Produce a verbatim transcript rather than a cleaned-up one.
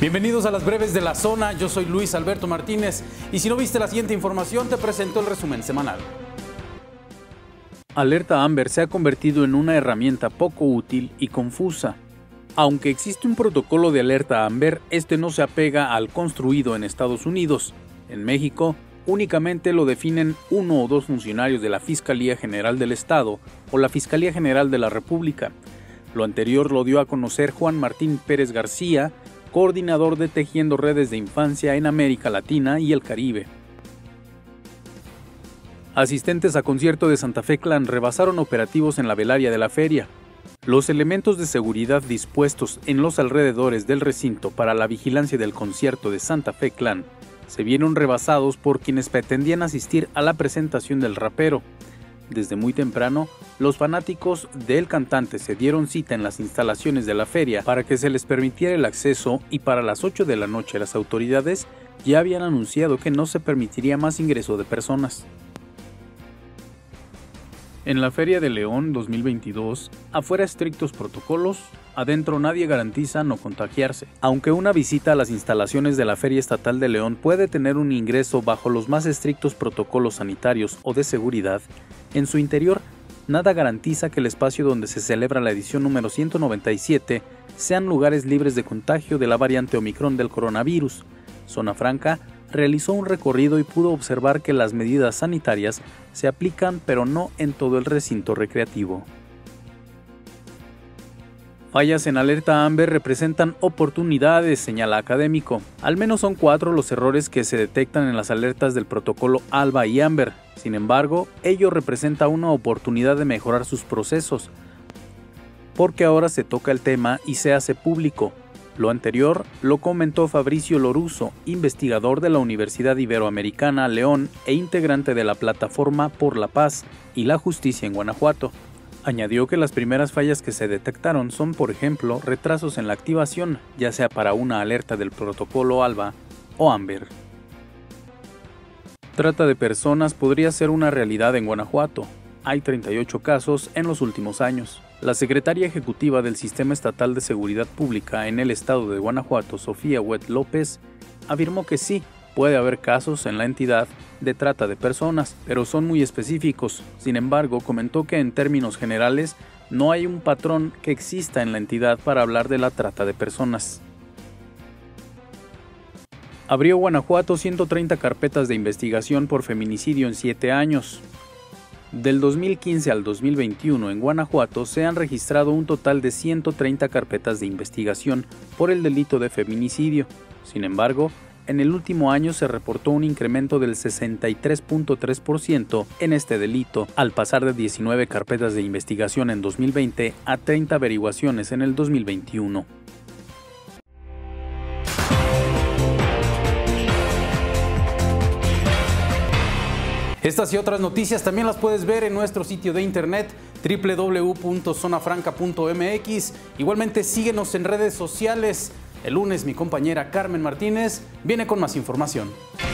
Bienvenidos a las breves de la zona, yo soy Luis Alberto Martínez y si no viste la siguiente información te presento el resumen semanal. Alerta Amber se ha convertido en una herramienta poco útil y confusa. Aunque existe un protocolo de alerta Amber, este no se apega al construido en Estados Unidos. En México, únicamente lo definen uno o dos funcionarios de la Fiscalía General del Estado o la Fiscalía General de la República. Lo anterior lo dio a conocer Juan Martín Pérez García, coordinador de Tejiendo Redes de Infancia en América Latina y el Caribe. Asistentes a concierto de Santa Fe Klan rebasaron operativos en la Velaria de la feria. Los elementos de seguridad dispuestos en los alrededores del recinto para la vigilancia del concierto de Santa Fe Klan se vieron rebasados por quienes pretendían asistir a la presentación del rapero. Desde muy temprano, los fanáticos del cantante se dieron cita en las instalaciones de la feria para que se les permitiera el acceso y para las ocho de la noche las autoridades ya habían anunciado que no se permitiría más ingreso de personas. En la Feria de León dos mil veintidós, afuera estrictos protocolos, adentro nadie garantiza no contagiarse. Aunque una visita a las instalaciones de la Feria Estatal de León puede tener un ingreso bajo los más estrictos protocolos sanitarios o de seguridad, en su interior nada garantiza que el espacio donde se celebra la edición número ciento noventa y siete sean lugares libres de contagio de la variante Omicron del coronavirus. Zona Franca realizó un recorrido y pudo observar que las medidas sanitarias se aplican, pero no en todo el recinto recreativo. Fallas en alerta Amber representan oportunidades, señala académico. Al menos son cuatro los errores que se detectan en las alertas del protocolo ALBA y Amber. Sin embargo, ello representa una oportunidad de mejorar sus procesos, porque ahora se toca el tema y se hace público. Lo anterior lo comentó Fabricio Lorusso, investigador de la Universidad Iberoamericana León e integrante de la plataforma Por la Paz y la Justicia en Guanajuato. Añadió que las primeras fallas que se detectaron son, por ejemplo, retrasos en la activación, ya sea para una alerta del protocolo ALBA o Amber. Trata de personas podría ser una realidad en Guanajuato. Hay treinta y ocho casos en los últimos años. La secretaria ejecutiva del Sistema Estatal de Seguridad Pública en el estado de Guanajuato, Sofía Huet López, afirmó que sí, puede haber casos en la entidad de trata de personas, pero son muy específicos. Sin embargo, comentó que en términos generales no hay un patrón que exista en la entidad para hablar de la trata de personas. Abrió Guanajuato ciento treinta carpetas de investigación por feminicidio en siete años. Del dos mil quince al dos mil veintiuno en Guanajuato se han registrado un total de ciento treinta carpetas de investigación por el delito de feminicidio. Sin embargo, en el último año se reportó un incremento del sesenta y tres punto tres por ciento en este delito, al pasar de diecinueve carpetas de investigación en dos mil veinte a treinta averiguaciones en el dos mil veintiuno. Estas y otras noticias también las puedes ver en nuestro sitio de internet doble u doble u doble u punto zona franca punto m x. Igualmente síguenos en redes sociales. El lunes mi compañera Carmen Martínez viene con más información.